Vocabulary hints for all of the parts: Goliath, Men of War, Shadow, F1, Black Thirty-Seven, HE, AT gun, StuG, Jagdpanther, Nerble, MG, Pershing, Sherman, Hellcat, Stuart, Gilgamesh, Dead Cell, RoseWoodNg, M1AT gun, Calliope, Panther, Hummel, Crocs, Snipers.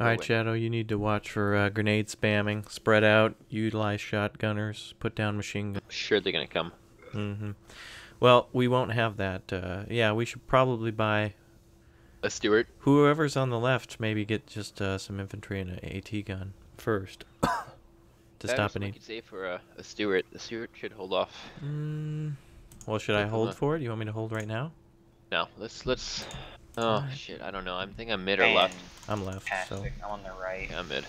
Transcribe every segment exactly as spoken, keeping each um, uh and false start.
Alright, Shadow, you need to watch for uh, grenade spamming. Spread out, utilize shotgunners, put down machine guns. Sure they're gonna come. Mm-hmm. Well, we won't have that. Uh, yeah, we should probably buy... a Stuart. Whoever's on the left, maybe get just uh, some infantry and an AT gun first. to that stop an AT. Say for a, a Stuart. The Stuart should hold off. Mm. Well, should I hold for it? You want me to hold right now? No, let's... let's... Oh, right. Shit, I don't know. I think I'm mid or left. I'm left, so... I'm on the right. Yeah, I'm mid.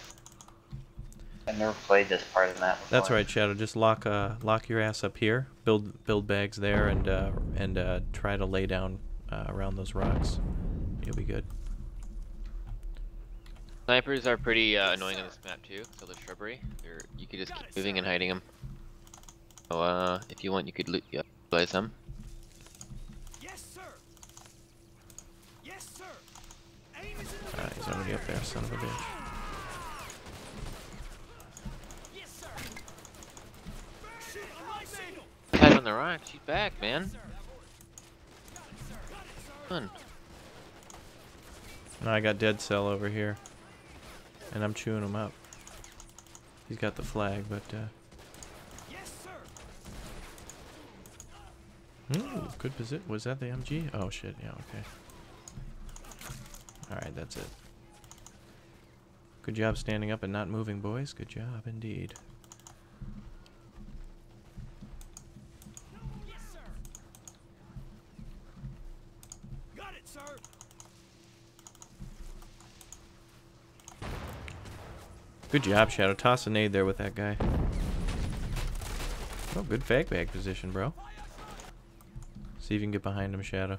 I've never played this part of the map before. That's right, Shadow. Just lock uh, lock your ass up here. Build build bags there and uh, and uh, try to lay down uh, around those rocks. You'll be good. Snipers are pretty uh, annoying on this map, too. So the shrubbery, They're, you could just keep moving and hiding them. So, uh, if you want, you could loot, yeah, play some. Alright, he's already up there, son of a bitch. Tied on the rock, she's back, man. Fun. Now I got Dead Cell over here. And I'm chewing him up. He's got the flag, but uh... Ooh, good position. Was that the M G? Oh shit, yeah, okay. Alright, that's it. Good job standing up and not moving, boys. Good job indeed. Yes, sir. Got it, sir. Good job, Shadow. Toss a nade there with that guy. Oh, good fag bag position, bro. See if you can get behind him, Shadow.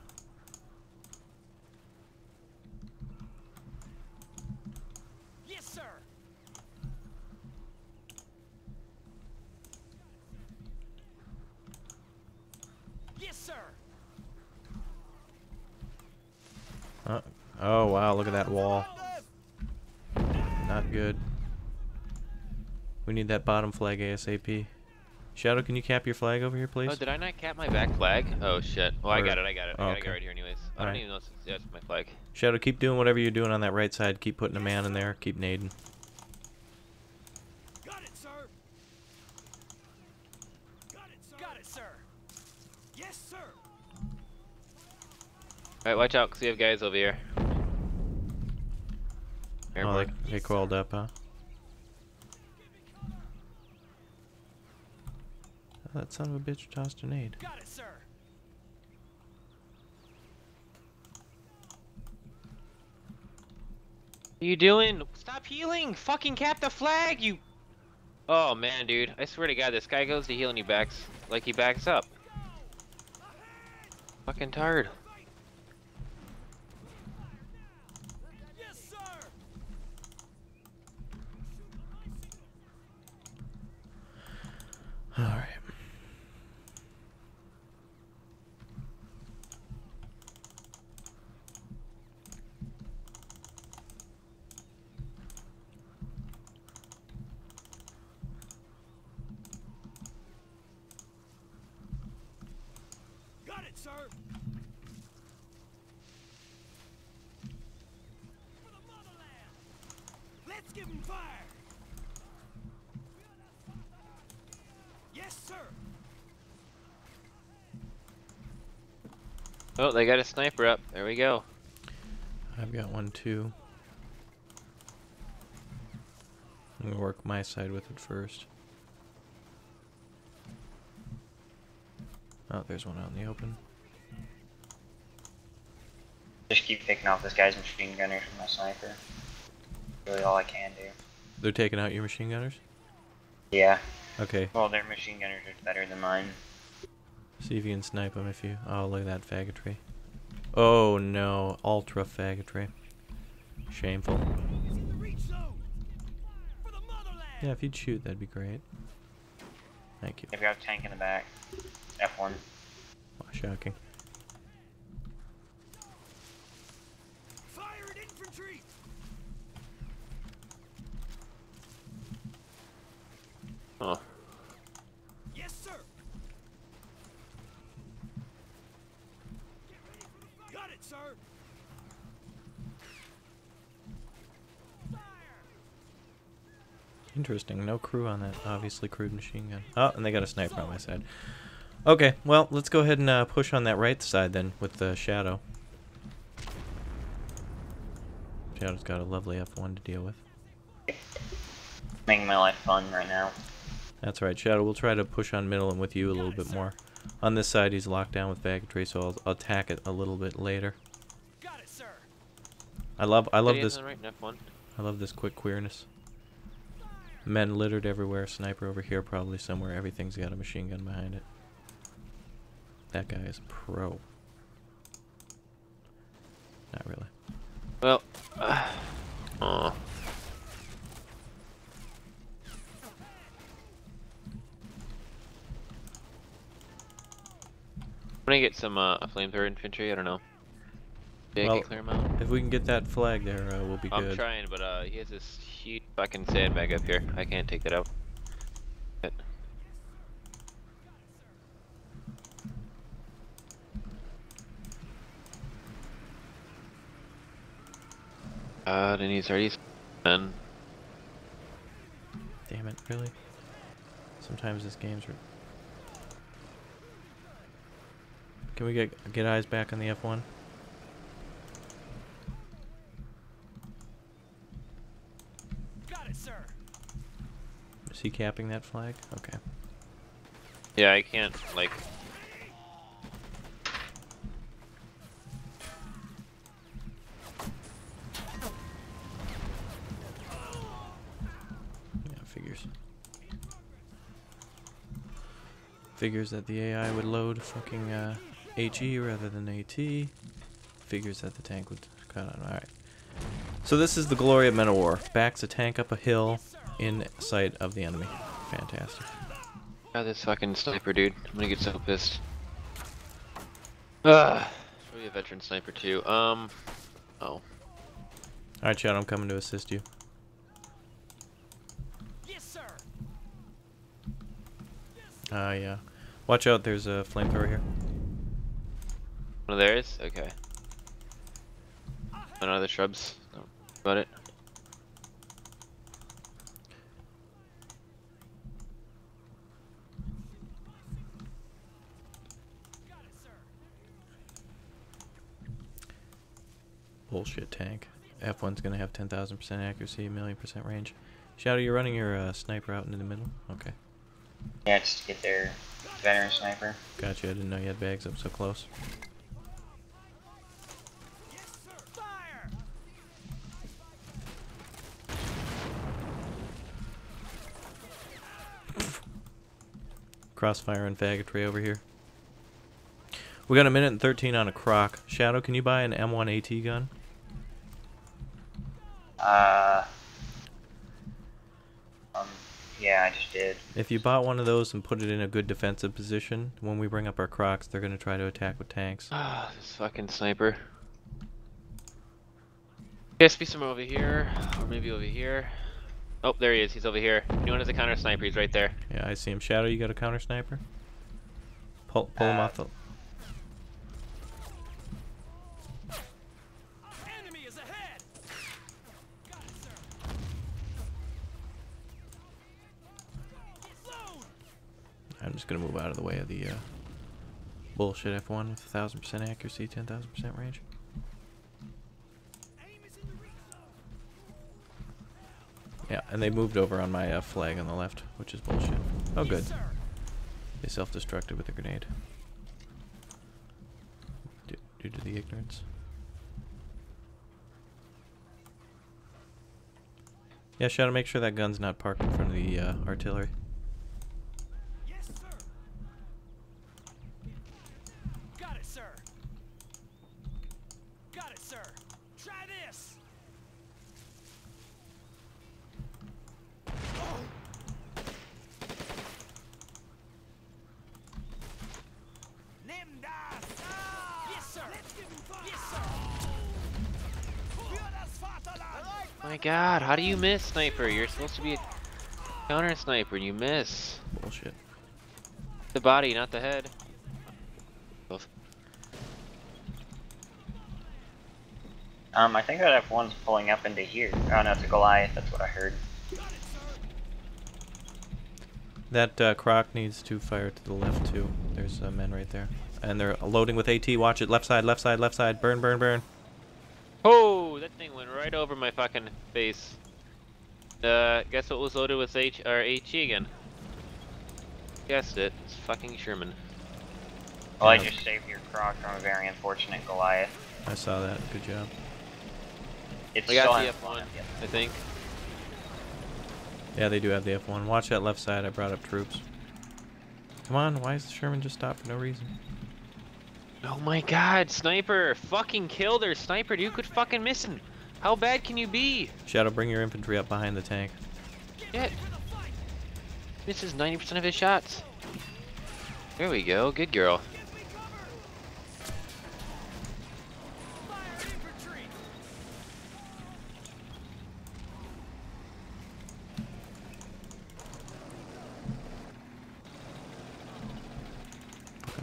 Oh, wow, look at that wall. Not good. We need that bottom flag ASAP. Shadow, can you cap your flag over here, please? Oh, did I not cap my back flag? Oh, shit. Well, or... I got it, I got it. Oh, I gotta okay. Go right here anyways. I All don't right. even know if yeah, it's my flag. Shadow, keep doing whatever you're doing on that right side. Keep putting a man in there. Keep nading. Got it, sir. Got it, sir. Got it, sir. Yes, sir. Alright, watch out, because we have guys over here. Oh, they, they coiled up, huh? Oh, that son of a bitch tossed a nade. Got it, sir. What are you doing? Stop healing! Fucking cap the flag, you... Oh, man, dude. I swear to God, this guy goes to heal and he backs... like he backs up. Fucking tired. Alright. Got it, sir. For the motherland. Let's give him fire. Oh, they got a sniper up. There we go. I've got one too. I'm gonna work my side with it first. Oh, there's one out in the open. Just keep picking off this guy's machine gunners with my sniper. Really all I can do. They're taking out your machine gunners? Yeah. Okay. Well, their machine gunners are better than mine. See if you can snipe them if you... Oh, look at that faggotry. Oh, no. Ultra faggotry. Shameful. Yeah, if you'd shoot, that'd be great. Thank you. They've got a tank in the back. F one. Oh, shocking. Oh. Yes, sir. Got it, sir. Interesting. No crew on that. Obviously crewed machine gun. Oh, and they got a sniper on my side. Okay, well, let's go ahead and uh, push on that right side then with the Shadow. Shadow's got a lovely F one to deal with. Making my life fun right now. That's right, Shadow. We'll try to push on middle and with you a little bit more. On this side, he's locked down with bag of trace, so I'll attack it a little bit later. Got it, sir. I love, I love this. Right, F one. I love this quick queerness. Men littered everywhere. Sniper over here, probably somewhere. Everything's got a machine gun behind it. That guy is pro. Not really. Well. Uh, oh. I'm gonna get some uh, flamethrower infantry. I don't know. Did well, I clear him out? If we can get that flag there, uh, we'll be I'm good. I'm trying, but uh, he has this huge fucking sandbag up here. I can't take that out. But... Uh, then he's already done. Damn it! Really? Sometimes this game's. Re Can we get get eyes back on the F one? Got it, sir. Is he capping that flag? Okay. Yeah, I can't like. Yeah, figures. Figures that the A I would load fucking uh. H E rather than A T. Figures that the tank would cut on. Alright. So this is the glory of men of war. Backs a tank up a hill in sight of the enemy. Fantastic. Oh, this fucking sniper dude. I'm gonna get so pissed. Ugh. Probably a veteran sniper too. Um. Oh. Alright, Shadow, I'm coming to assist you. Yes, sir. Ah, uh, yeah. Watch out, there's a flamethrower here. One of theirs? Okay. One of the shrubs. Don't worry about it. Bullshit tank. F one's gonna have ten thousand percent accuracy, a million percent range. Shadow, you're running your uh, sniper out into the middle? Okay. Yeah, just get their veteran sniper. Gotcha, I didn't know you had bags up so close. Crossfire and faggotry over here. We got a minute and thirteen on a Croc. Shadow, can you buy an M one A T gun? Uh. Um. Yeah, I just did. If you bought one of those and put it in a good defensive position, when we bring up our Crocs, they're gonna try to attack with tanks. Ah, oh, this fucking sniper. Yes, be somewhere over here, or maybe over here. Oh, there he is. He's over here. Anyone has a counter sniper? He's right there. Yeah, I see him. Shadow, you got a counter sniper? Pull, pull uh, him off the. Enemy is ahead. Got it, sir. I'm just gonna move out of the way of the uh, bullshit F one with a thousand percent accuracy, ten thousand percent range. Yeah, and they moved over on my uh, flag on the left, which is bullshit. Oh, good. They self-destructed with a grenade. D due to the ignorance. Yeah, Shadow, make sure that gun's not parked in front of the uh, artillery. Yes, sir. Got it, sir. Got it, sir. Try this. My God, how do you miss, sniper? You're supposed to be a counter sniper and you miss. Bullshit. The body, not the head. Both. Um, I think that F one's pulling up into here. Oh no, it's a Goliath. That's what I heard. That uh, Croc needs to fire to the left too. There's uh, men right there. And they're loading with AT. Watch it. Left side, left side, left side. Burn, burn, burn. Oh, that thing went right over my fucking face. Uh, guess what was loaded with H or HE again? Guessed it. It's fucking Sherman. Well, I just saved your Croc from a very unfortunate Goliath. I saw that. Good job. It's we got the F one, I think. Yeah, they do have the F one. Watch that left side. I brought up troops. Come on, why is the Sherman just stopped for no reason? Oh my god, Sniper! Fucking kill their Sniper, dude. You could fucking miss him. How bad can you be? Shadow, bring your infantry up behind the tank. Shit. Misses ninety percent of his shots. There we go. Good girl.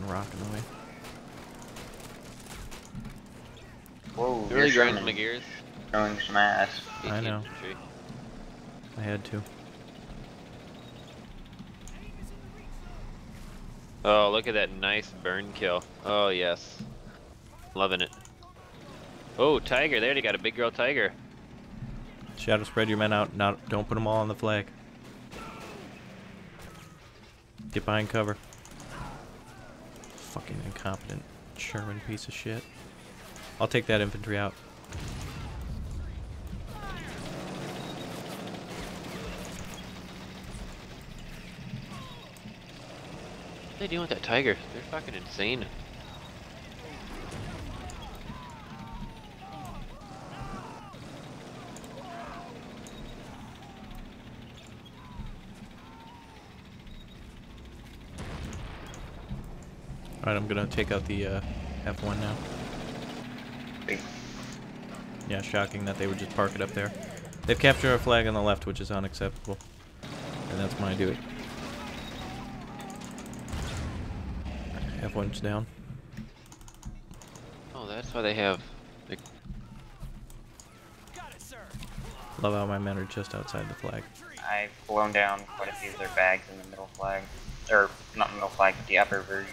Rocking away. Whoa, you're really grinding my gears. Throwing some ass. I know. Infantry. I had to. Oh, look at that nice burn kill. Oh, yes. Loving it. Oh, Tiger. They already got a big girl Tiger. Shadow, spread your men out. Not, don't put them all on the flag. Get behind cover. Fucking incompetent Sherman piece of shit. I'll take that infantry out. What are they doing with that Tiger? They're fucking insane. Alright, I'm gonna take out the uh, F one now. Yeah, shocking that they would just park it up there. They've captured our flag on the left, which is unacceptable. And that's when I do it. F one's down. Oh, that's why they have... The... Got it, sir. Love how my men are just outside the flag. I've blown down quite a few of their bags in the middle flag. Or, not the middle flag, but the upper version.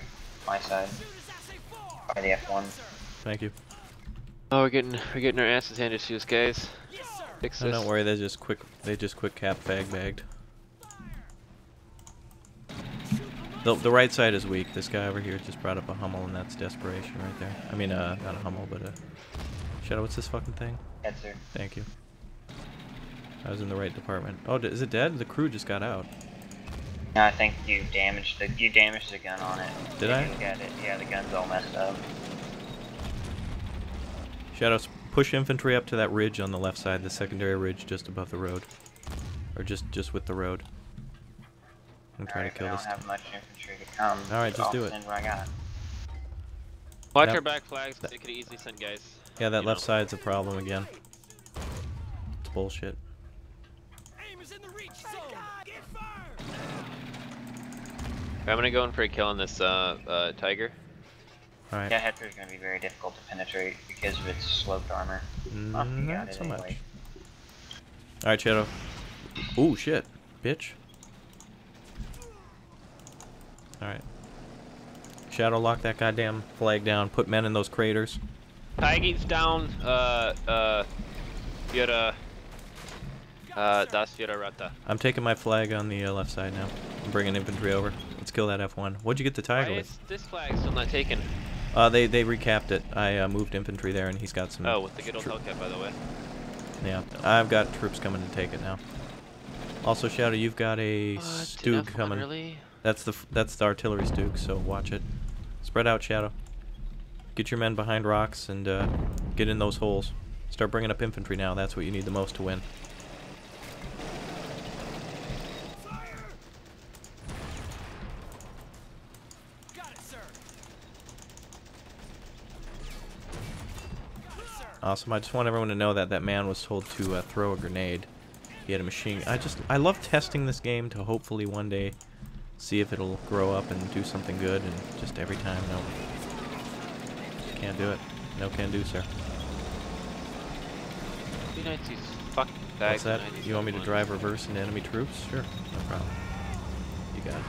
My side. By the F one. Thank you. Oh, we're getting we're getting our asses handed to us, guys. Yes, Fix no, this. Don't worry, they just quick they just quick cap fag bagged. The the right side is weak. This guy over here just brought up a Hummel, and that's desperation right there. I mean, uh, not a Hummel, but a Shadow. What's this fucking thing? Yes, sir. Thank you. I was in the right department. Oh, is it dead? The crew just got out. No, I think you damaged the you damaged the gun on it. Did I? Look at it. Yeah, the gun's all messed up. Shadows, push infantry up to that ridge on the left side, the secondary ridge just above the road, or just just with the road. I'm trying right, to kill I this. I don't have much infantry to come. All right, just do it. I got. Watch that, our back flags. That, they could easily send guys. Yeah, that left know. side's a problem again. It's bullshit. I'm gonna go in for a kill on this uh, uh, Tiger. Alright. Yeah, Hector's gonna be very difficult to penetrate because of its sloped armor. Mm, not so anyway. much. Alright, Shadow. Ooh, shit. Bitch. Alright. Shadow, lock that goddamn flag down. Put men in those craters. Tiger's down. Uh, uh, Fiora. Uh, Das Fiora Rata. I'm taking my flag on the uh, left side now. I'm bringing infantry over. Let's kill that F one. What'd you get the Tiger with? Is this flag's still not taken? Uh, they they recapped it. I uh, moved infantry there, and he's got some. Oh, with the good old Hellcat, by the way. Yeah, I've got troops coming to take it now. Also, Shadow, you've got a what? StuG coming. Really? That's the that's the artillery StuG, so watch it. Spread out, Shadow. Get your men behind rocks and uh, get in those holes. Start bringing up infantry now. That's what you need the most to win. Awesome. I just want everyone to know that that man was told to uh, throw a grenade. He had a machine. I just, I love testing this game to hopefully one day see if it'll grow up and do something good. And just every time, no, can't do it. No can do, sir. What's that? You want me to drive reverse into enemy troops? Sure, no problem. You gun.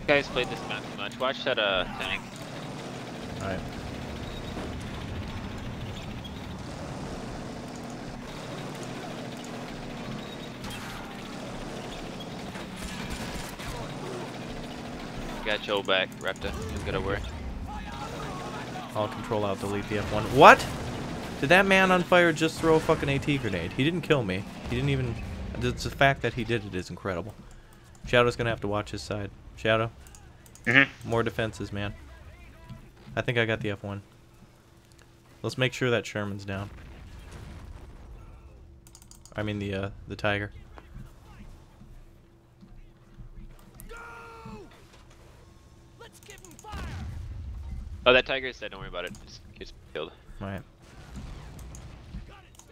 You guys played this map too much. Watch that uh tank. Alright. Got Joe back, Repta. He's gonna work. I'll control out, delete the F one. What? Did that man on fire just throw a fucking AT grenade? He didn't kill me. He didn't even. It's the fact that he did it is incredible. Shadow's gonna have to watch his side. Shadow. Mm-hmm. More defenses, man. I think I got the F one. Let's make sure that Sherman's down. I mean the uh, the Tiger. Oh, that Tiger is dead. Don't worry about it. Just gets killed. All right.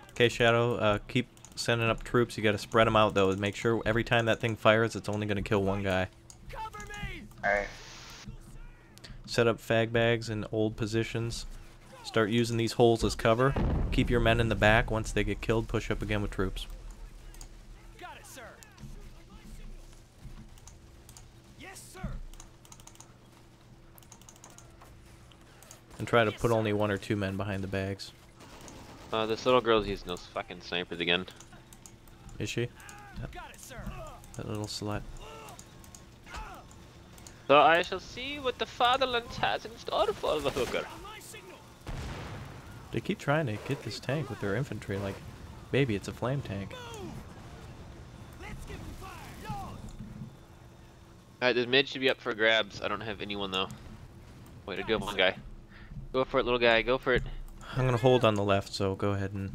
Okay, Shadow. Uh, keep sending up troops. You got to spread them out, though. Make sure every time that thing fires, it's only going to kill one guy. Cover me! All right. Set up fag bags in old positions. Start using these holes as cover. Keep your men in the back. Once they get killed, push up again with troops. Got it, sir. Yes, sir. And try to put only one or two men behind the bags. Uh, this little girl's using those fucking snipers again. Is she? Yep. Got it, sir. That little slut. So I shall see what the fatherland has in store for the hooker. They keep trying to get this tank with their infantry, like, baby, it's a flame tank. Alright, this mid should be up for grabs. I don't have anyone, though. Wait, I do have one guy. Go for it, little guy. Go for it. I'm gonna hold on the left, so go ahead and...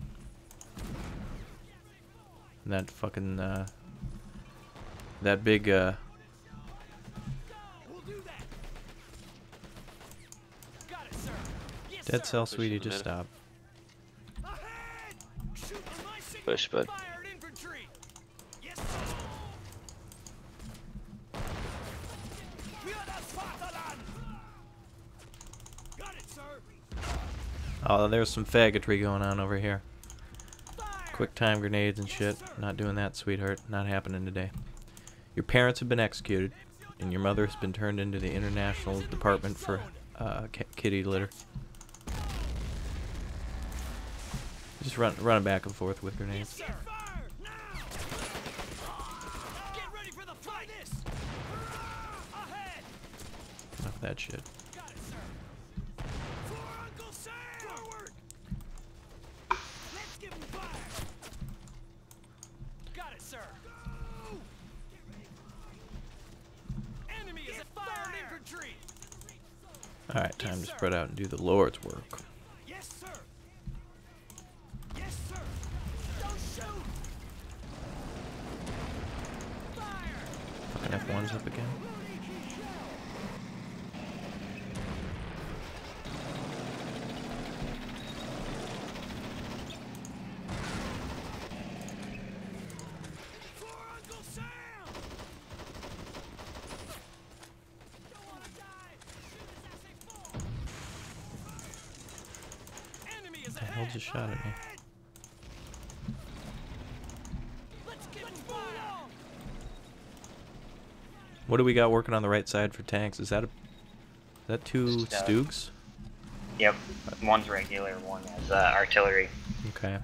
and that fucking, uh... that big, uh... Dead Cell, sweetie, just stop. Push, bud. Oh, there's some faggotry going on over here. Quick time grenades and shit. Not doing that, sweetheart. Not happening today. Your parents have been executed, and your mother has been turned into the International Department for uh, Kitty Litter. Just run, run back and forth with grenades. Enough of that shit. Alright, time to spread out and do the Lord's work. Yes, sir. Yes, sir. Don't shoot. Fucking F one's up again. Just shot at me. What do we got working on the right side for tanks? Is that a, is that two StuGs? Yep, one's regular, one is uh, artillery. Okay.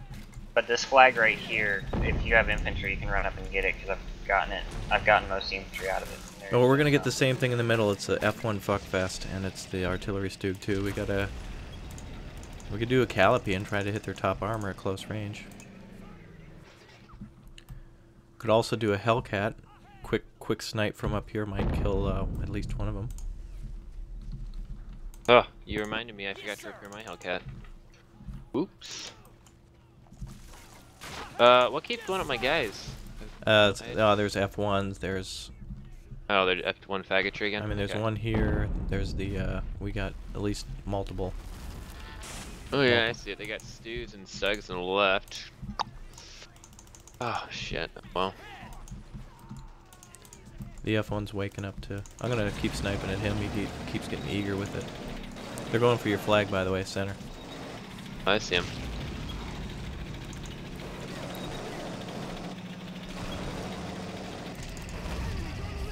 But this flag right here, if you have infantry, you can run up and get it because I've gotten it. I've gotten most of the infantry out of it. There's, well, we're gonna get the same thing in the middle. It's the F one fuckfest, and it's the artillery StuG too. We gotta. We could do a Calliope and try to hit their top armor at close range. Could also do a Hellcat. Quick, quick snipe from up here might kill uh, at least one of them. Oh, you reminded me. I forgot to repair my Hellcat. Oops. Uh, what keeps blowing up my guys? Uh, it's, oh, there's F ones. There's. Oh, there's F one faggotry again. I mean, there's okay. one here. There's the. Uh, we got at least multiple. Oh yeah, I see it. They got stews and sugs on the left. Oh shit. Well. The F one's waking up too. I'm gonna keep sniping at him. He keeps getting eager with it. They're going for your flag, by the way, center. I see him.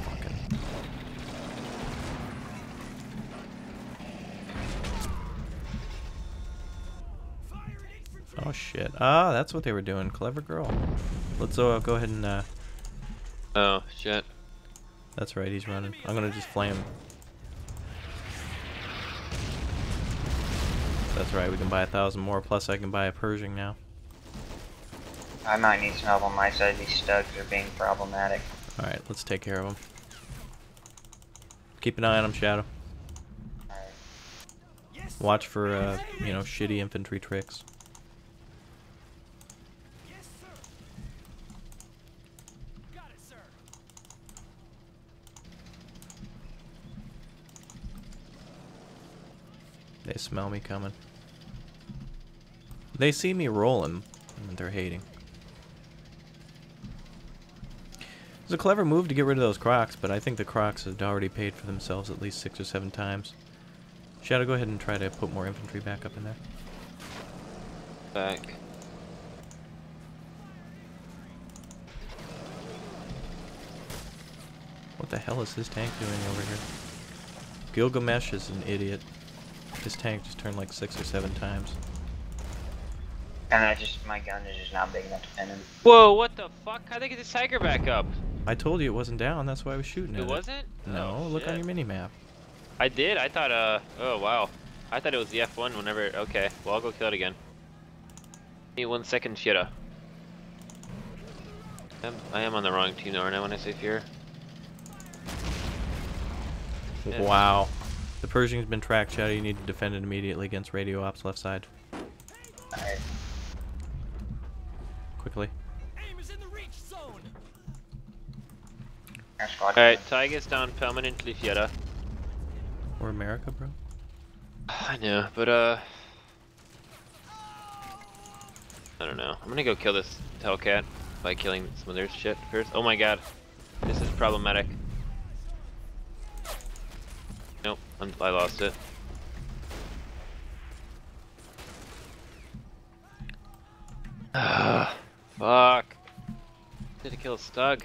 Fucking Oh shit. Ah, that's what they were doing. Clever girl. Let's uh, go ahead and uh... oh shit. That's right, he's running. I'm gonna just flame him. That's right, we can buy a thousand more, plus I can buy a Pershing now. I might need some help on my side. These StuGs are being problematic. Alright, let's take care of them. Keep an eye on them, Shadow. Watch for, uh, you know, shitty infantry tricks. Yes, sir. Got it, sir. They smell me coming. They see me rolling, and they're hating. It was a clever move to get rid of those Crocs, but I think the Crocs had already paid for themselves at least six or seven times. Shadow, go ahead and try to put more infantry back up in there. Back. What the hell is this tank doing over here? Gilgamesh is an idiot. This tank just turned like six or seven times. And I just, my gun is just not big enough to pin him. Whoa, what the fuck? How'd they get this tiger back up? I told you it wasn't down, that's why I was shooting it. It wasn't? No, oh, look on your mini-map. I did. I thought, uh, oh wow. I thought it was the F one whenever, okay. Well, I'll go kill it again. Give me one second, Shida. I'm, I am on the wrong team, aren't I, when I say fear? Wow. The Pershing's been tracked, Shadow. You need to defend it immediately against radio ops left side. Alright. Quickly. Alright, Tiger's down permanently, Shida. Or America, bro? I know, but uh... I don't know. I'm gonna go kill this Hellcat by killing some of their shit first. Oh my god. This is problematic. Nope, I'm, I lost it. Ah, fuck. Did it kill a StuG?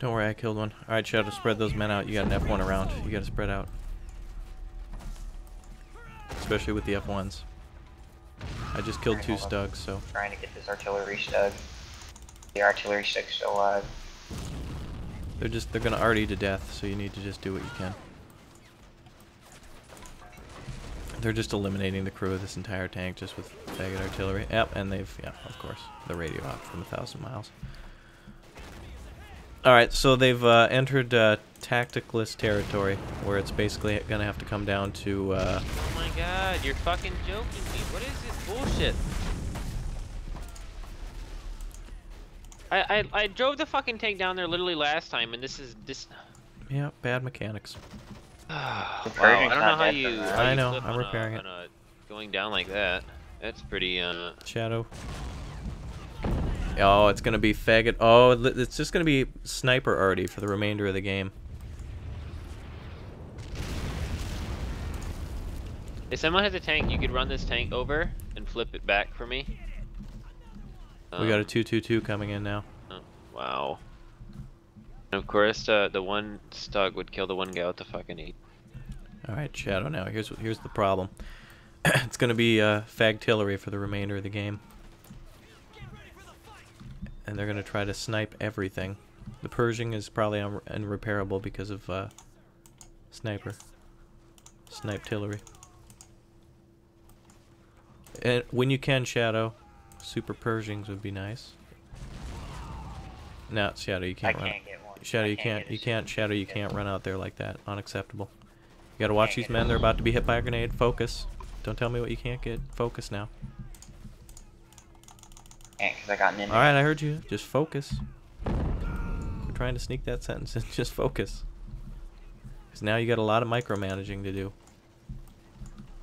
Don't worry, I killed one. Alright, Shadow, spread those men out. You got an F one around. You gotta spread out. Especially with the F ones. I just killed two StuGs, so. Trying to get this artillery StuG. The artillery StuG's still alive. They're just, they're gonna R D to death, so you need to just do what you can. They're just eliminating the crew of this entire tank just with faggot artillery. Yep, and they've, yeah, of course, the radio op from a thousand miles. Alright, so they've uh, entered uh, tacticless territory, where it's basically gonna have to come down to, uh... oh my god, you're fucking joking me. What is this bullshit? I, I, I drove the fucking tank down there literally last time, and this is... this. Yeah, bad mechanics. Wow, I don't know how you... How I you know, I'm repairing a, it. A, going down like that, that's pretty, uh... Shadow. Oh, it's gonna be faggot. Oh, it's just gonna be sniper already for the remainder of the game. If someone has a tank, you could run this tank over and flip it back for me. Um, we got a two two two coming in now. Oh, wow. And of course, uh, the one StuG would kill the one guy with the fucking eight. All right, Shadow. Now here's what, here's the problem. It's gonna be uh, fagtillery for the remainder of the game. And they're gonna try to snipe everything. The Pershing is probably un unrepairable because of uh, sniper, snipe-tillery. And when you can, Shadow, super Pershings would be nice. No, Shadow, you can't I run. Can't get one. Shadow, you I can't. can't you can't. Shadow, you can't run out there like that. Unacceptable. You gotta watch these men. They're about to be hit by a grenade. Focus. Don't tell me what you can't get. Focus now. Alright, I heard you. Just focus. I'm trying to sneak that sentence in. Just focus. Because now you got a lot of micromanaging to do.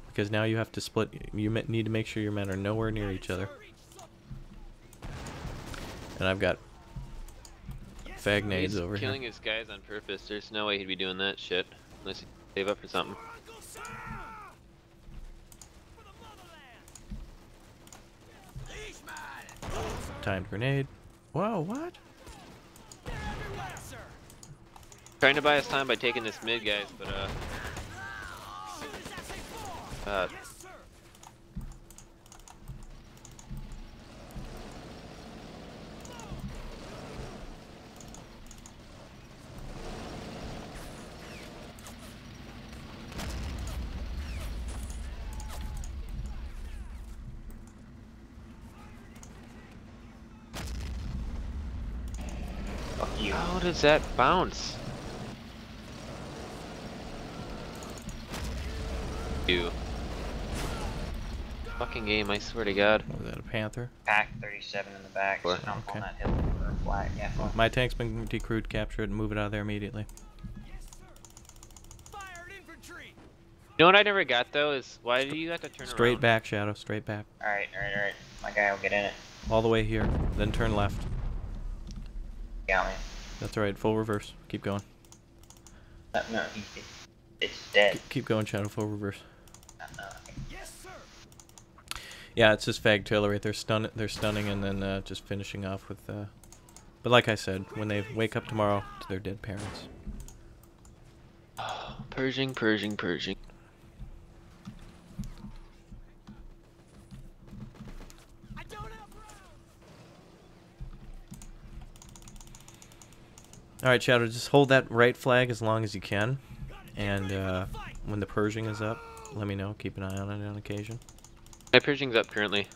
Because now you have to split. You need to make sure your men are nowhere near each other. And I've got fag nades over here. He's killing his guys on purpose. There's no way he'd be doing that shit. Unless he save up for something. Timed grenade. Whoa, what? Trying to buy us time by taking this mid, guys, but uh. Uh. does that bounce? You. Fucking game, I swear to God. Was that a Panther? Pack thirty-seven in the back. Sure. So okay. On that hill for a flag. Well, my tank's been decrewed, captured, and move it out of there immediately. Yes, sir. Fired infantry. You know what I never got though is why do you have to turn straight around? Back, Shadow. Straight back. All right, all right, all right. My guy will get in it. All the way here, then turn left. Got me. That's all right. Full reverse. Keep going. Uh, no, he, it, it's dead. C keep going, Shadow. Full reverse. Yeah, it's just fag tail right there. Stun they're stunning and then uh, just finishing off with. Uh... But like I said, when they wake up tomorrow to their dead parents. Pershing, Pershing, Pershing. I don't have rounds. All right, Shadow, just hold that right flag as long as you can, and uh, when the Pershing is up, let me know. Keep an eye on it on occasion. My Pershing's up currently.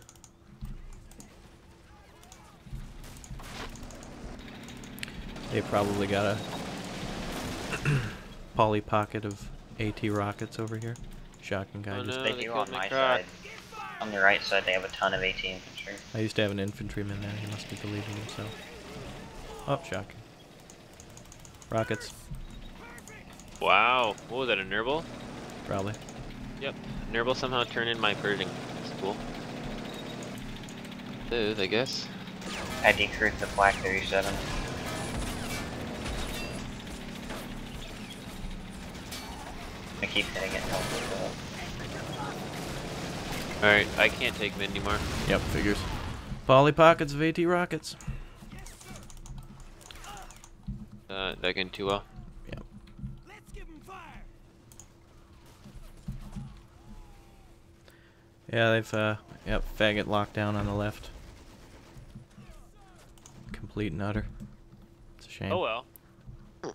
They probably got a poly pocket of AT rockets over here. Shocking guy. Oh, just no, they, they do on my side. On the right side, they have a ton of AT infantry. I used to have an infantryman there. He must be believing himself. Oh, shocking. Rockets. Wow. What was that, a Nerble? Probably. Yep. Nerble somehow turned in my Pershing. That's cool. Dude, I guess. I decrewed the Black Thirty-Seven. I keep hitting it. Alright, I can't take mid anymore. Yep, figures. Poly pockets of AT rockets. Uh, that going too well? Yeah, they've, uh, yep, faggot lockdown on the left. Complete and utter. It's a shame. Oh well. Well,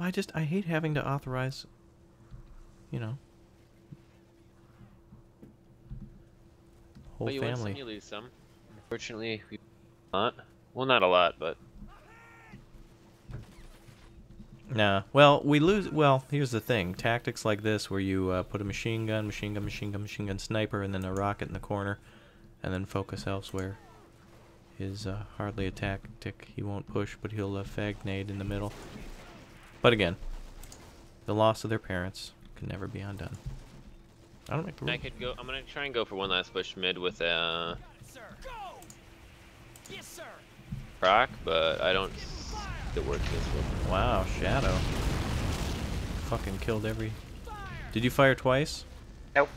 I just, I hate having to authorize, you know. Whole well, you family. Win some, you lose some. Unfortunately, we not. Well, not a lot, but. Nah. Well, we lose. Well, here's the thing. Tactics like this, where you uh, put a machine gun, machine gun, machine gun, machine gun, sniper, and then a rocket in the corner, and then focus elsewhere, is uh, hardly a tactic. He won't push, but he'll uh, fagnade in the middle. But again, the loss of their parents can never be undone. I don't make the rules. I could go. I'm gonna try and go for one last push mid with uh. Yes, sir. Croc, but I don't. That worked this way. Wow, Shadow. Fucking killed every. Did you fire twice? Nope.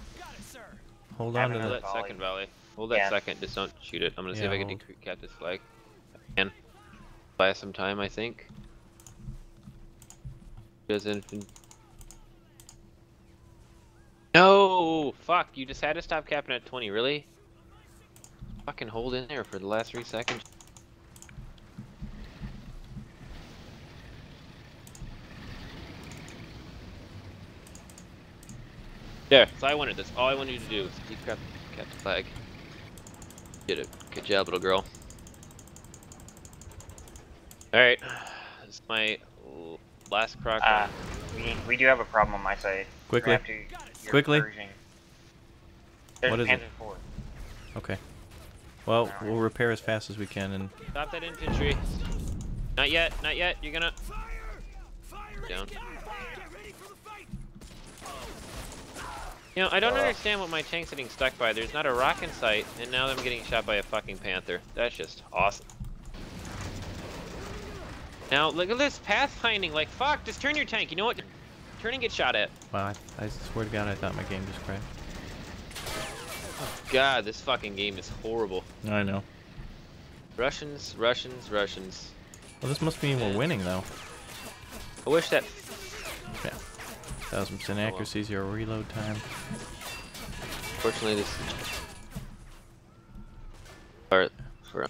Hold on to that volley. Second volley. Hold that yeah. Second, just don't shoot it. I'm gonna yeah, see if I can decap this flag. And buy some time, I think. Doesn't. No! Fuck! You just had to stop capping at twenty, really? Fucking hold in there for the last three seconds. There, so I wanted this. All I wanted you to do was decap the flag. Did it. Good job, little girl. Alright, this is my last croc. Uh, we, we do have a problem on my side. Quickly. Have to, Quickly. What is it? Four. Okay. Well, right. We'll repair as fast as we can and. Stop that infantry. Not yet, not yet. You're gonna. Fire! Fire down. You know, I don't understand what my tank's getting stuck by. There's not a rock in sight, and now I'm getting shot by a fucking Panther. That's just awesome. Now, look at this pathfinding. Like, fuck, just turn your tank. You know what? Turn and get shot at. Wow, I, I swear to God, I thought my game just crashed. Oh, God, this fucking game is horrible. I know. Russians, Russians, Russians. Well, this must mean we're winning, though. I wish that... Yeah. Thousand percent accuracy, zero reload time. Fortunately, this part for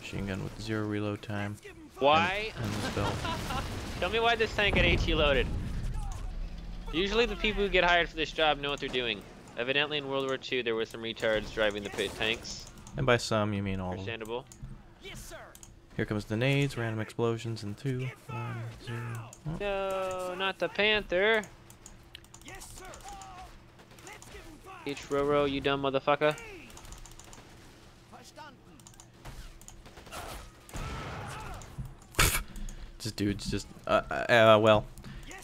machine gun with zero reload time. Why? And, and this belt. Tell me why this tank got AT loaded. Usually, the people who get hired for this job know what they're doing. Evidently, in World War Two, there were some retards driving the pit tanks. And by some, you mean all of them. Understandable. Yes, sir. Here comes the nades, random explosions, and two, one, zero. Oh. No, not the Panther. Yes, sir. Let's give him fire. Each row row, you dumb motherfucker. This dude's just, uh, uh, well,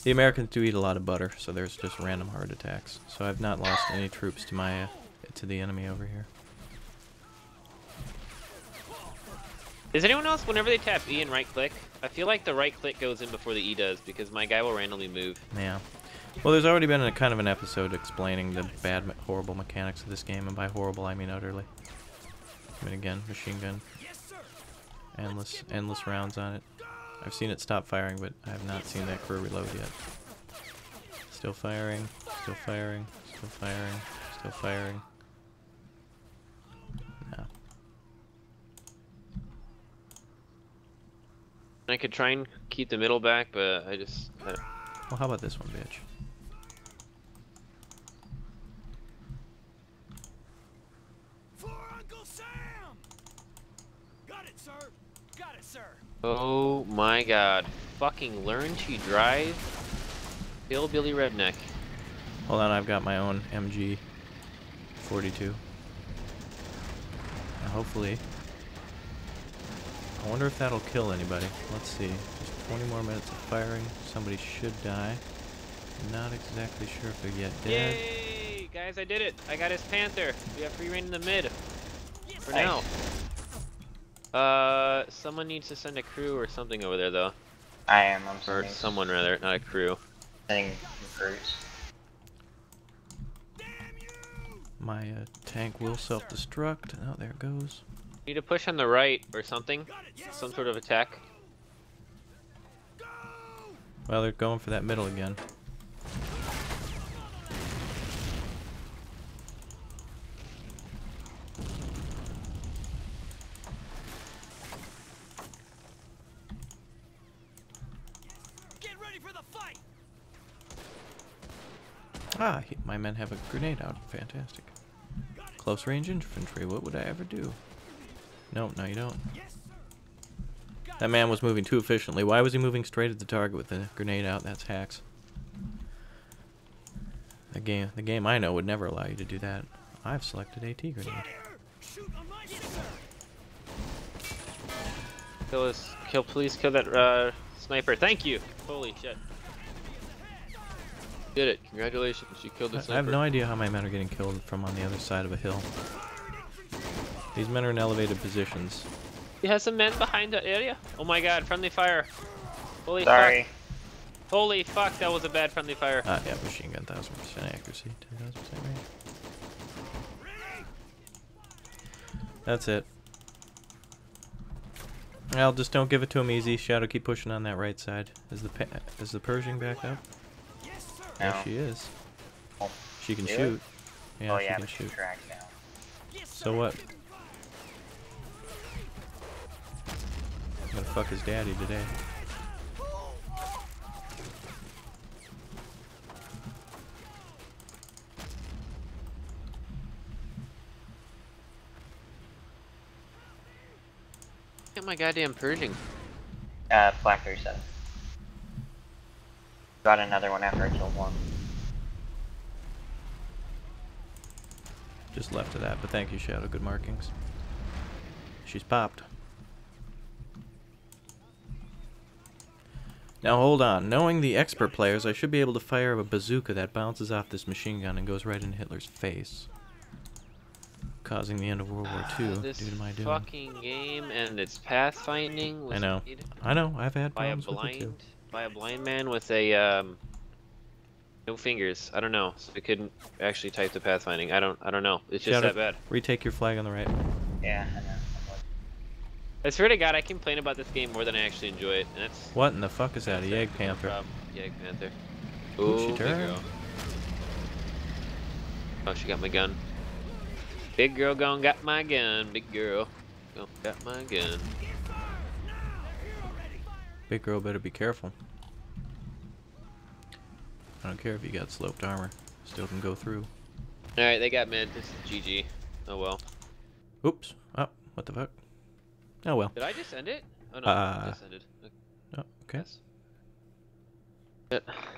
the Americans do eat a lot of butter, so there's just random heart attacks. So I've not lost any troops to my, uh, to the enemy over here. Is anyone else, whenever they tap E and right click, I feel like the right click goes in before the E does, because my guy will randomly move. Yeah. Well, there's already been a kind of an episode explaining the bad, horrible mechanics of this game, and by horrible I mean utterly. I mean, again, machine gun. Endless, endless rounds on it. I've seen it stop firing, but I have not seen that crew reload yet. Still firing, still firing, still firing, still firing. No. I could try and keep the middle back, but I just... I don't. Well, how about this one, bitch? Oh my god. Fucking learn to drive. Hillbilly redneck. Hold on, I've got my own M G forty-two. Now hopefully. I wonder if that'll kill anybody. Let's see. Just twenty more minutes of firing. Somebody should die. Not exactly sure if they're yet dead. Yay! Guys, I did it. I got his Panther. We have free reign in the mid. For now. Uh, someone needs to send a crew or something over there, though. I am, I'm sorry. Or someone, rather, not a crew. Sending recruits. My, uh, tank will self-destruct. Oh, there it goes. Need to push on the right or something. Some sort of attack. Well, they're going for that middle again. Ah, he, my men have a grenade out. Fantastic. Close range infantry, what would I ever do? No, no you don't. That man was moving too efficiently. Why was he moving straight at the target with the grenade out? That's hacks. The game, the game I know would never allow you to do that. I've selected AT grenade. Kill this, kill, please kill that uh, sniper. Thank you. Holy shit. Did it. Congratulations, you killed the sniper. I have no idea how my men are getting killed from on the other side of a hill. These men are in elevated positions. He has some men behind that area. Oh my god, friendly fire. Holy Sorry. fuck. Holy fuck, that was a bad friendly fire. Ah, uh, yeah, machine gun, one thousand percent accuracy, ten thousand percent range. That's it. Well, just don't give it to him easy. Shadow, keep pushing on that right side. Is the, pa is the Pershing back up? There no. she is. Oh, she can shoot. Yeah, oh, yeah, she can shoot. Now. So what? I'm gonna fuck his daddy today. Look at my goddamn Pershing. Uh, Black Thirty-Seven. Got another one after I killed one. Just left of that, but thank you, Shadow. Good markings. She's popped. Now hold on. Knowing the expert players, I should be able to fire a bazooka that bounces off this machine gun and goes right into Hitler's face, causing the end of World War Two uh, due to my doing. This fucking game and its pathfinding was I know. I know. I've had problems with it too. By a blind man with a, um, no fingers. I don't know. So I couldn't actually type the pathfinding. I don't, I don't know. It's just that bad. Retake your flag on the right. Yeah, I know. I swear to God, I complain about this game more than I actually enjoy it. And that's what in the fuck is that? A Jagdpanther. Jagdpanther. Ooh, big girl. Oh, she got my gun. Big girl gone got my gun. Big girl gone got my gun. Big girl better be careful. I don't care if you got sloped armor. Still can go through. Alright, they got mid. This is G G. Oh well. Oops. Oh, what the fuck? Oh well. Did I just end it? Oh no, uh, I just ended. Oh, okay. Yes.